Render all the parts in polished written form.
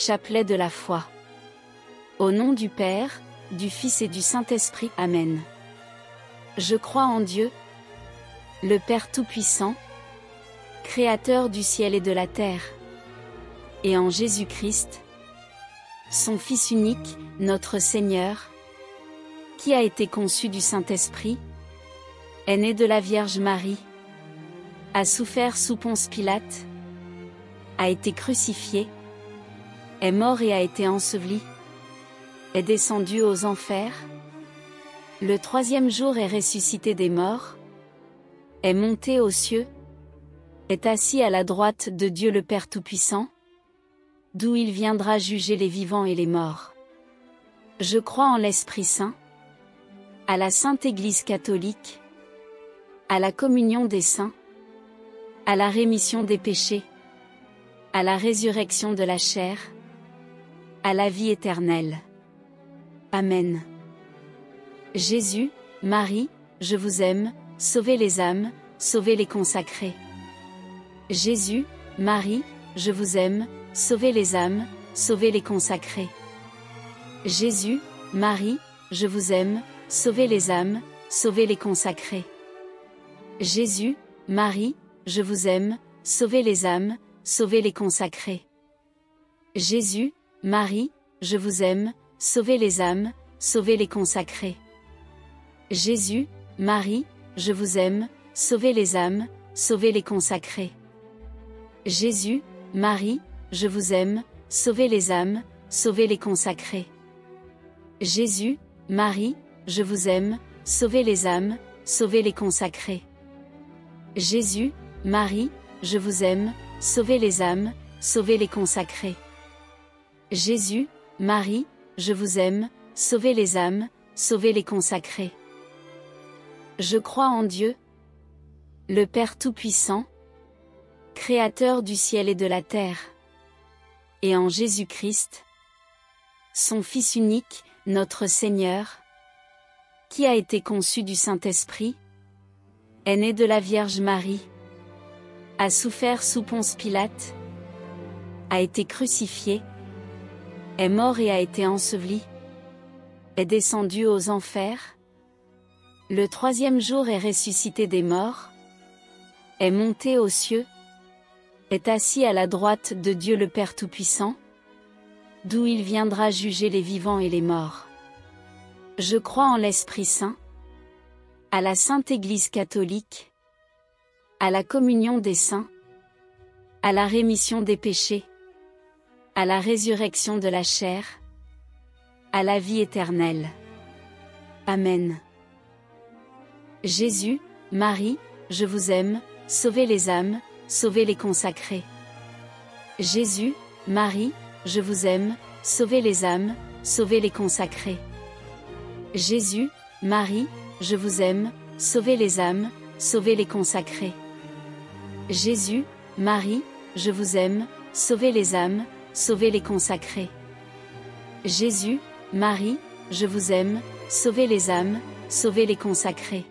Chapelet de la foi. Au nom du Père, du Fils et du Saint-Esprit. Amen. Je crois en Dieu, le Père Tout-Puissant, Créateur du ciel et de la terre, et en Jésus-Christ, son Fils unique, notre Seigneur, qui a été conçu du Saint-Esprit, est né de la Vierge Marie, a souffert sous Ponce Pilate, a été crucifié, est mort et a été enseveli, est descendu aux enfers, le troisième jour est ressuscité des morts, est monté aux cieux, est assis à la droite de Dieu le Père Tout-Puissant, d'où il viendra juger les vivants et les morts. Je crois en l'Esprit Saint, à la Sainte Église catholique, à la communion des saints, à la rémission des péchés, à la résurrection de la chair, à la vie éternelle. Amen. Jésus, Marie, je vous aime, sauvez les âmes, sauvez les consacrés. Jésus, Marie, je vous aime, sauvez les âmes, sauvez les consacrés. Jésus, Marie, je vous aime, sauvez les âmes, sauvez les consacrés. Jésus, Marie, je vous aime, sauvez les âmes, sauvez les consacrés. Jésus, Marie, je vous aime, sauvez les âmes, sauvez les consacrés. Jésus, Marie, je vous aime, sauvez les âmes, sauvez les consacrés. Jésus, Marie, je vous aime, sauvez les âmes, sauvez les consacrés. Jésus, Marie, je vous aime, sauvez les âmes, sauvez les consacrés. Jésus, Marie, je vous aime, sauvez les âmes, sauvez les consacrés. Jésus, Marie, je vous aime, sauvez les âmes, sauvez les consacrés. Je crois en Dieu, le Père Tout-Puissant, Créateur du ciel et de la terre, et en Jésus-Christ, son Fils unique, notre Seigneur, qui a été conçu du Saint-Esprit, est né de la Vierge Marie, a souffert sous Ponce Pilate, a été crucifié, est mort et a été enseveli, est descendu aux enfers, le troisième jour est ressuscité des morts, est monté aux cieux, est assis à la droite de Dieu le Père Tout-Puissant, d'où il viendra juger les vivants et les morts. Je crois en l'Esprit Saint, à la Sainte Église catholique, à la communion des saints, à la rémission des péchés, à la résurrection de la chair, à la vie éternelle. Amen. Jésus, Marie, je vous aime, sauvez les âmes, sauvez les consacrés. Jésus, Marie, je vous aime, sauvez les âmes, sauvez les consacrés. Jésus, Marie, je vous aime, sauvez les âmes, sauvez les consacrés. Jésus, Marie, je vous aime, sauvez les âmes, sauvez les consacrés. Jésus, Marie, je vous aime, sauvez les âmes, sauvez les consacrés.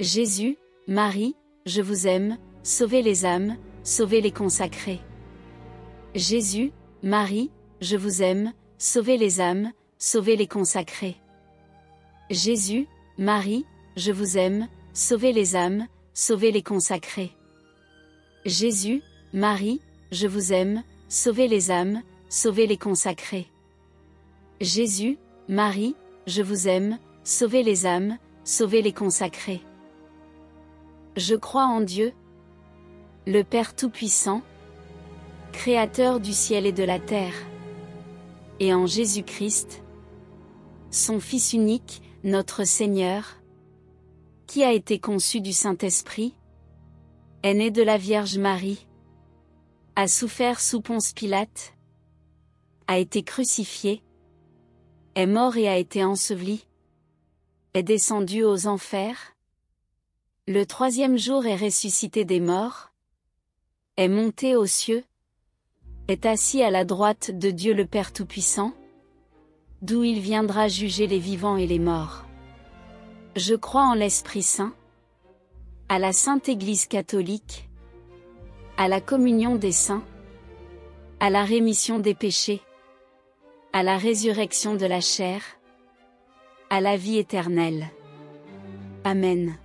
Jésus, Marie, je vous aime, sauvez les âmes, sauvez les consacrés. Jésus, Marie, je vous aime, sauvez les âmes, sauvez les consacrés. Jésus, Marie, je vous aime, sauvez les âmes, sauvez les consacrés. Jésus, Marie, je vous aime, sauvez les âmes, sauvez les consacrés. Jésus, Marie, je vous aime, sauvez les âmes, sauvez les consacrés. Je crois en Dieu, le Père Tout-Puissant, Créateur du ciel et de la terre, et en Jésus-Christ, son Fils unique, notre Seigneur, qui a été conçu du Saint-Esprit, est né de la Vierge Marie, a souffert sous Ponce Pilate, a été crucifié, est mort et a été enseveli, est descendu aux enfers, le troisième jour est ressuscité des morts, est monté aux cieux, est assis à la droite de Dieu le Père Tout-Puissant, d'où il viendra juger les vivants et les morts. Je crois en l'Esprit Saint, à la Sainte Église catholique, à la communion des saints, à la rémission des péchés, à la résurrection de la chair, à la vie éternelle. Amen.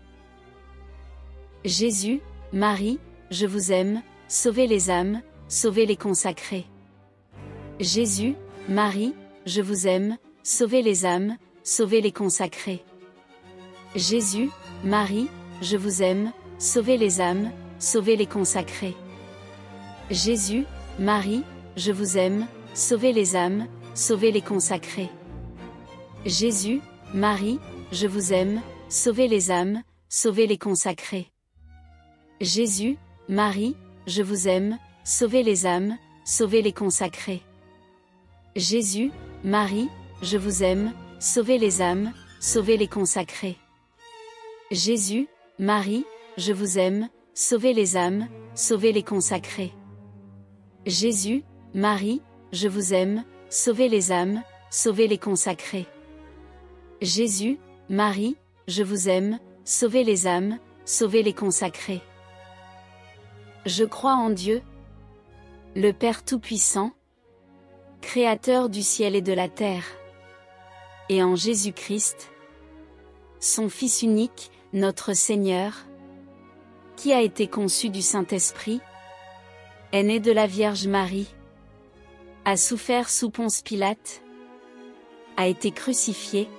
Jésus, Marie, je vous aime, sauvez les âmes, sauvez les consacrés. Jésus, Marie, je vous aime, sauvez les âmes, sauvez les consacrés. Jésus, Marie, je vous aime, sauvez les âmes, sauvez les consacrés. Jésus, Marie, je vous aime, sauvez les âmes, sauvez les consacrés. Jésus, Marie, je vous aime, sauvez les âmes, sauvez les consacrés. Jésus, Marie, je vous aime, sauvez les âmes, sauvez les consacrés. Jésus, Marie, je vous aime, sauvez les âmes, sauvez les consacrés. Jésus, Marie, je vous aime, sauvez les âmes, sauvez les consacrés. Jésus, Marie, je vous aime, sauvez les âmes, sauvez les consacrés. Jésus, Marie, je vous aime, sauvez les âmes, sauvez les consacrés. Je crois en Dieu, le Père Tout-Puissant, Créateur du ciel et de la terre, et en Jésus-Christ, son Fils unique, notre Seigneur, qui a été conçu du Saint-Esprit, est né de la Vierge Marie, a souffert sous Ponce Pilate, a été crucifié,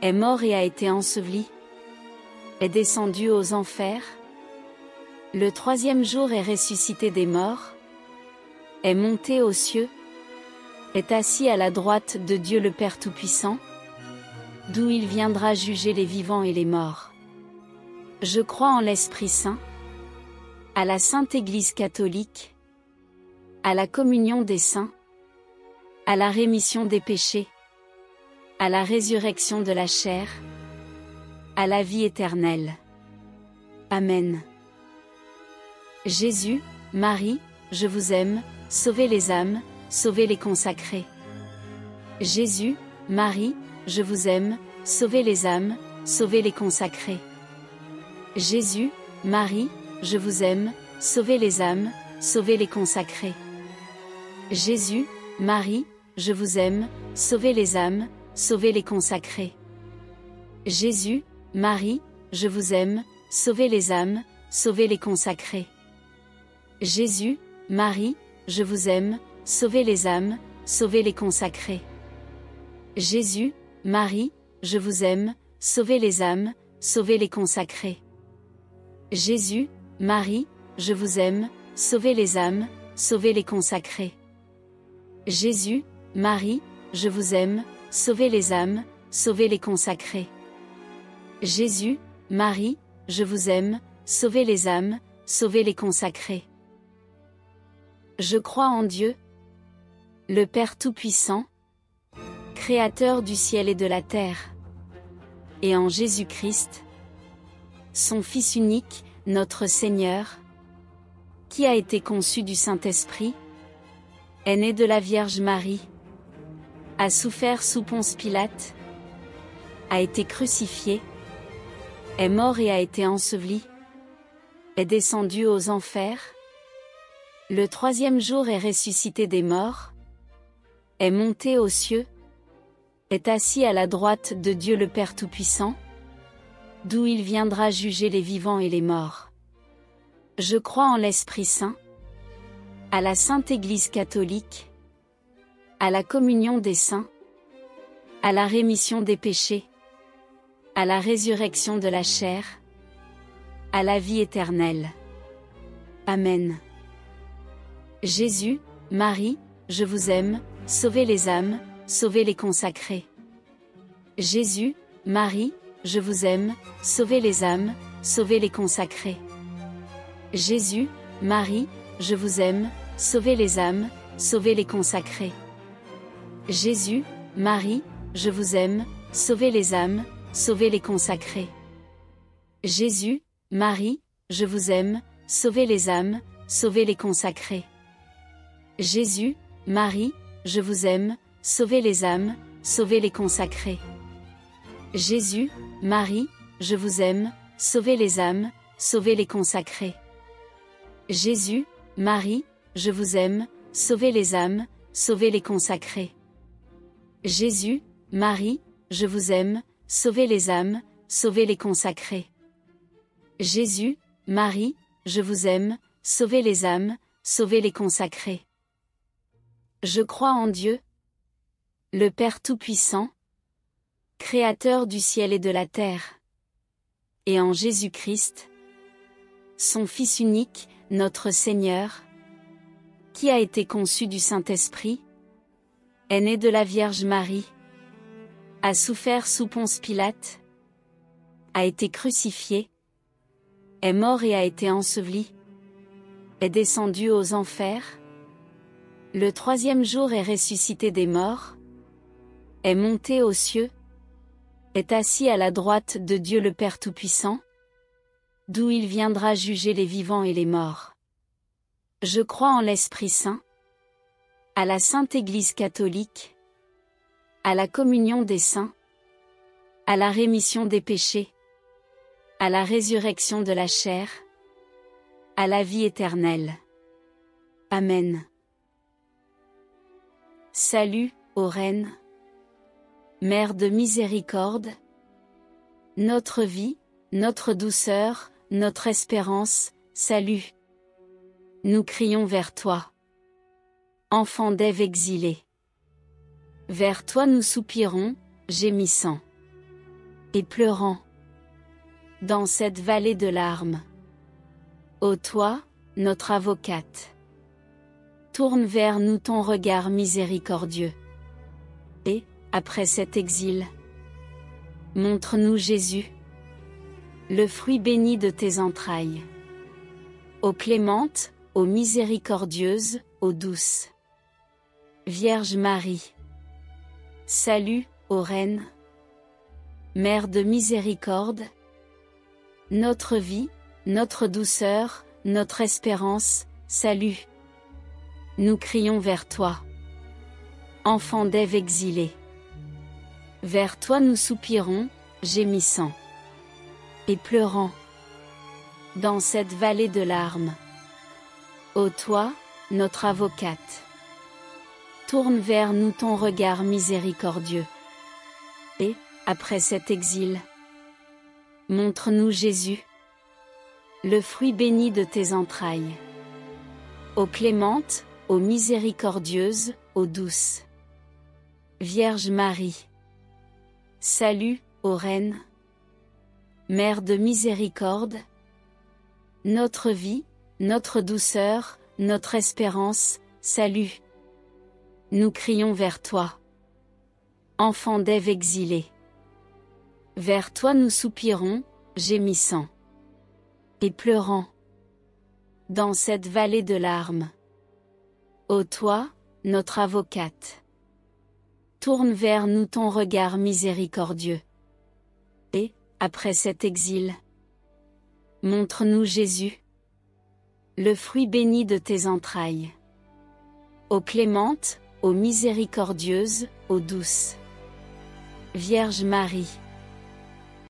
est mort et a été enseveli, est descendu aux enfers, le troisième jour est ressuscité des morts, est monté aux cieux, est assis à la droite de Dieu le Père Tout-Puissant, d'où il viendra juger les vivants et les morts. Je crois en l'Esprit Saint, à la Sainte Église catholique, à la communion des saints, à la rémission des péchés, à la résurrection de la chair, à la vie éternelle. Amen. Jésus, Marie, je vous aime, sauvez les âmes, sauvez les consacrés. Jésus, Marie, je vous aime, sauvez les âmes, sauvez les consacrés. Jésus, Marie, je vous aime, sauvez les âmes, sauvez les consacrés. Jésus, Marie, je vous aime, sauvez les âmes, sauvez les consacrés. Jésus, Marie, je vous aime, sauvez les âmes, sauvez les consacrés. Jésus, Marie, je vous aime, sauvez les âmes, sauvez les consacrés. Jésus, Marie, je vous aime, sauvez les âmes, sauvez les consacrés. Jésus, Marie, je vous aime, sauvez les âmes, sauvez les consacrés. Jésus, Marie, je vous aime, sauvez les âmes, sauvez les consacrés. Jésus, Marie, je vous aime, sauvez les âmes, sauvez les consacrés. Je crois en Dieu, le Père Tout-Puissant, Créateur du ciel et de la terre, et en Jésus-Christ, son Fils unique, notre Seigneur, qui a été conçu du Saint-Esprit, est né de la Vierge Marie, a souffert sous Ponce Pilate, a été crucifié, est mort et a été enseveli, est descendu aux enfers, le troisième jour est ressuscité des morts, est monté aux cieux, est assis à la droite de Dieu le Père Tout-Puissant, d'où il viendra juger les vivants et les morts. Je crois en l'Esprit Saint, à la Sainte Église catholique, à la communion des saints, à la rémission des péchés, à la résurrection de la chair, à la vie éternelle. Amen. Jésus, Marie, je vous aime, sauvez les âmes, sauvez les consacrés. Jésus, Marie, je vous aime, sauvez les âmes, sauvez les consacrés. Jésus, Marie, je vous aime, sauvez les âmes, sauvez les consacrés. Jésus, Marie, je vous aime, sauvez les âmes, sauvez les consacrés. Jésus, Marie, je vous aime, sauvez les âmes, sauvez les consacrés. Jésus, Marie, je vous aime, sauvez les âmes, sauvez les consacrés. Jésus, Marie, je vous aime, sauvez les âmes, sauvez les consacrés. Jésus, Marie, je vous aime, sauvez les âmes, sauvez les consacrés. Jésus, Marie, je vous aime, sauvez les âmes, sauvez les consacrés. Jésus, Marie, je vous aime, sauvez les âmes, sauvez les consacrés. Je crois en Dieu, le Père Tout-Puissant, Créateur du ciel et de la terre, et en Jésus-Christ, son Fils unique, notre Seigneur, qui a été conçu du Saint-Esprit, est né de la Vierge Marie, a souffert sous Ponce Pilate, a été crucifié, est mort et a été enseveli, est descendu aux enfers, le troisième jour est ressuscité des morts, est monté aux cieux, est assis à la droite de Dieu le Père Tout-Puissant, d'où il viendra juger les vivants et les morts. Je crois en l'Esprit Saint, à la Sainte Église catholique, à la communion des saints, à la rémission des péchés, à la résurrection de la chair, à la vie éternelle. Amen. Salut, ô Reine, Mère de miséricorde, notre vie, notre douceur, notre espérance, salut. Nous crions vers toi, enfant d'Ève exilé. Vers toi nous soupirons, gémissant et pleurant, dans cette vallée de larmes. Ô toi, notre avocate, tourne vers nous ton regard miséricordieux. Et, après cet exil, montre-nous Jésus, le fruit béni de tes entrailles. Ô clémente, ô miséricordieuse, ô douce Vierge Marie. Salut, ô Reine, Mère de miséricorde, notre vie, notre douceur, notre espérance, salut. Nous crions vers toi, enfant d'Ève exilé. Vers toi nous soupirons, gémissant et pleurant, dans cette vallée de larmes. Ô toi, notre avocate, tourne vers nous ton regard miséricordieux. Et, après cet exil, montre-nous Jésus, le fruit béni de tes entrailles. Ô clémente, ô miséricordieuse, ô douce Vierge Marie. Salut, ô Reine, Mère de miséricorde, notre vie, notre douceur, notre espérance, salut. Nous crions vers toi, enfant d'Ève exilé. Vers toi nous soupirons, gémissant et pleurant, dans cette vallée de larmes. Ô toi, notre avocate, tourne vers nous ton regard miséricordieux. Et, après cet exil, montre-nous Jésus, le fruit béni de tes entrailles. Ô clémente, ô miséricordieuse, ô douce Vierge Marie.